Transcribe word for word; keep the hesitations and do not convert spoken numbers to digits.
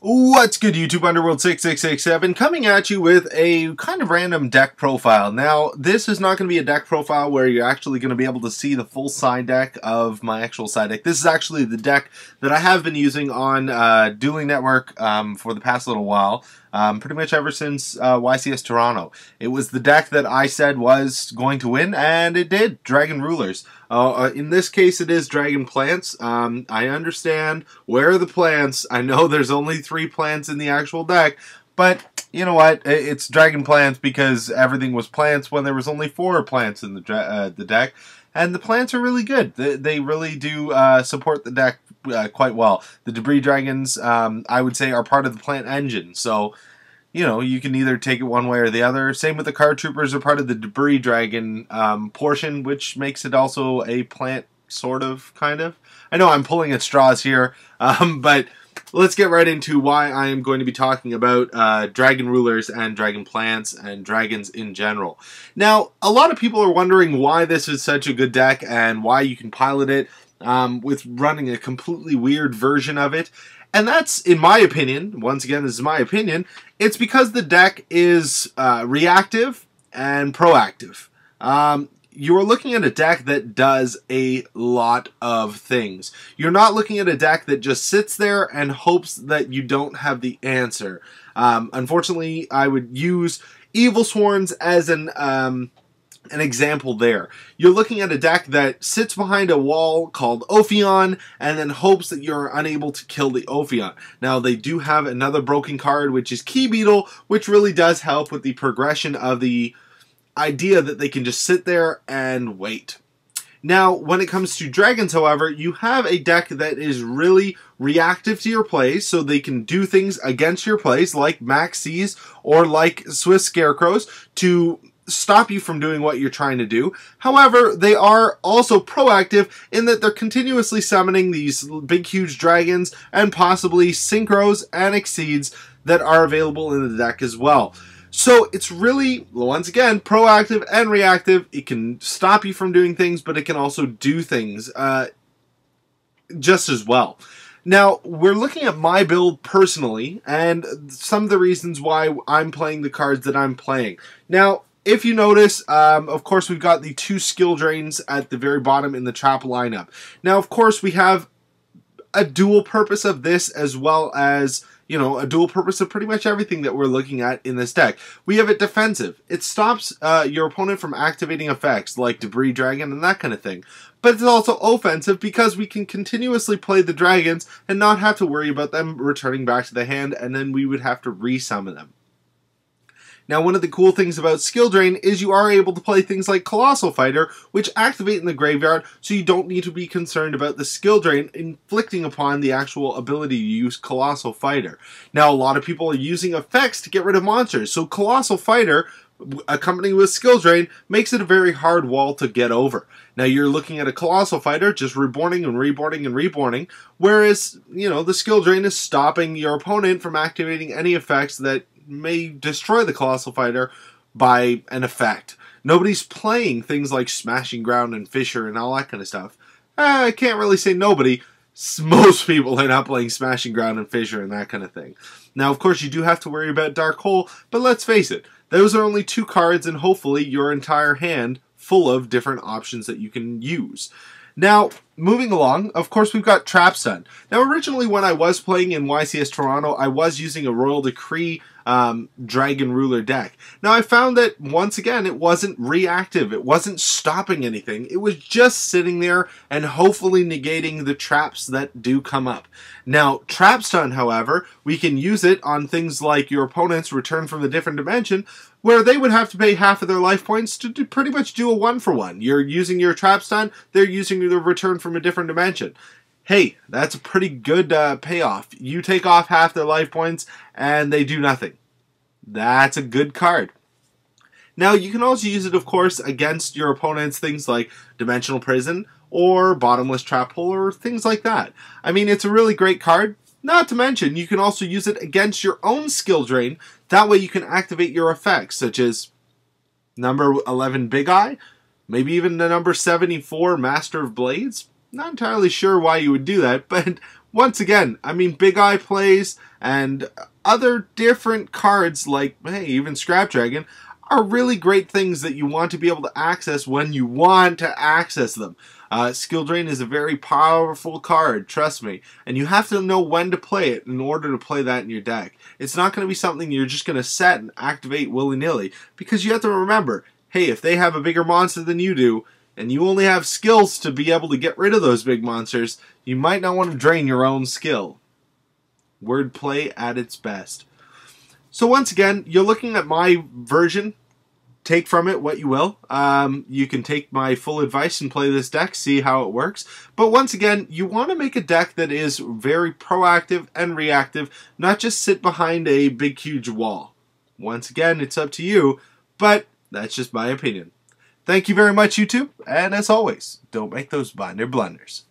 What's good, YouTube Underworld six six six seven, coming at you with a kind of random deck profile. Now, this is not going to be a deck profile where you're actually going to be able to see the full side deck of my actual side deck. This is actually the deck that I have been using on uh, Dueling Network um, for the past little while. Um, pretty much ever since uh, Y C S Toronto. It was the deck that I said was going to win, and it did. Dragon Rulers. Uh, in this case, it is Dragon Plants. Um, I understand where are the plants. I know there's only three plants in the actual deck, but you know what? It's Dragon Plants because everything was plants when there was only four plants in the, uh, the deck. And the plants are really good. They, they really do uh, support the deck uh, quite well. The Debris Dragons, um, I would say, are part of the plant engine. So, you know, you can either take it one way or the other. Same with the Card Troopers are part of the Debris Dragon um, portion, which makes it also a plant, sort of, kind of. I know I'm pulling at straws here, um, but let's get right into why I am going to be talking about uh, Dragon Rulers and Dragon Plants and dragons in general. Now, a lot of people are wondering why this is such a good deck and why you can pilot it um, with running a completely weird version of it. And that's, in my opinion, once again, this is my opinion, it's because the deck is uh, reactive and proactive. Um, You're looking at a deck that does a lot of things. You're not looking at a deck that just sits there and hopes that you don't have the answer. Um, unfortunately, I would use Evil Swarns as an um, an example there. You're looking at a deck that sits behind a wall called Ophion and then hopes that you're unable to kill the Ophion. Now, they do have another broken card, which is Key Beetle, which really does help with the progression of the idea that they can just sit there and wait. Now, when it comes to dragons, however, you have a deck that is really reactive to your plays, so they can do things against your plays, like Maxis or like Swiss Scarecrows, to stop you from doing what you're trying to do. However, they are also proactive in that they're continuously summoning these big, huge dragons and possibly Synchros and Exceeds that are available in the deck as well. So it's really, once again, proactive and reactive. It can stop you from doing things, but it can also do things uh, just as well. Now, we're looking at my build personally, and some of the reasons why I'm playing the cards that I'm playing. Now, if you notice, um, of course, we've got the two skill drains at the very bottom in the trap lineup. Now, of course, we have a dual purpose of this as well as, you know, a dual purpose of pretty much everything that we're looking at in this deck. We have it defensive. It stops uh, your opponent from activating effects like Debris Dragon and that kind of thing. But it's also offensive because we can continuously play the dragons and not have to worry about them returning back to the hand, and then we would have to re-summon them. Now, one of the cool things about Skill Drain is you are able to play things like Colossal Fighter, which activate in the graveyard, so you don't need to be concerned about the Skill Drain inflicting upon the actual ability to use Colossal Fighter. Now, a lot of people are using effects to get rid of monsters, so Colossal Fighter, accompanied with Skill Drain, makes it a very hard wall to get over. Now, you're looking at a Colossal Fighter just reborning and reborning and reborning, whereas, you know, the Skill Drain is stopping your opponent from activating any effects that may destroy the Colossal Fighter by an effect. Nobody's playing things like Smashing Ground and Fissure and all that kind of stuff. Uh, I can't really say nobody. Most people are not playing Smashing Ground and Fissure and that kind of thing. Now, of course, you do have to worry about Dark Hole, but let's face it, those are only two cards and hopefully your entire hand full of different options that you can use. Now, moving along, of course, we've got Trap Stun. Now, originally when I was playing in Y C S Toronto, I was using a Royal Decree Um, Dragon Ruler deck. Now, I found that, once again, it wasn't reactive. It wasn't stopping anything. It was just sitting there and hopefully negating the traps that do come up. Now, Trap Stun, however, we can use it on things like your opponent's Return from a Different Dimension, where they would have to pay half of their life points to do, pretty much do a one-for-one. You're using your Trap Stun, they're using the Return from a Different Dimension. Hey, that's a pretty good uh, payoff. You take off half their life points and they do nothing. That's a good card. Now, you can also use it, of course, against your opponents, things like Dimensional Prison or Bottomless Trap Hole or things like that. I mean, it's a really great card. Not to mention, you can also use it against your own Skill Drain. That way you can activate your effects, such as Number eleven Big Eye, maybe even the Number seventy-four Master of Blades. Not entirely sure why you would do that, but once again, I mean, Big Eye plays and other different cards like, hey, even Scrap Dragon, are really great things that you want to be able to access when you want to access them. Uh, Skill Drain is a very powerful card, trust me, and you have to know when to play it in order to play that in your deck. It's not going to be something you're just going to set and activate willy-nilly, because you have to remember, hey, if they have a bigger monster than you do, and you only have skills to be able to get rid of those big monsters, you might not want to drain your own skill. Wordplay at its best. So once again, you're looking at my version. Take from it what you will. Um, you can take my full advice and play this deck, see how it works. But once again, you want to make a deck that is very proactive and reactive, not just sit behind a big, huge wall. Once again, it's up to you, but that's just my opinion. Thank you very much, YouTube, and as always, don't make those binder blunders.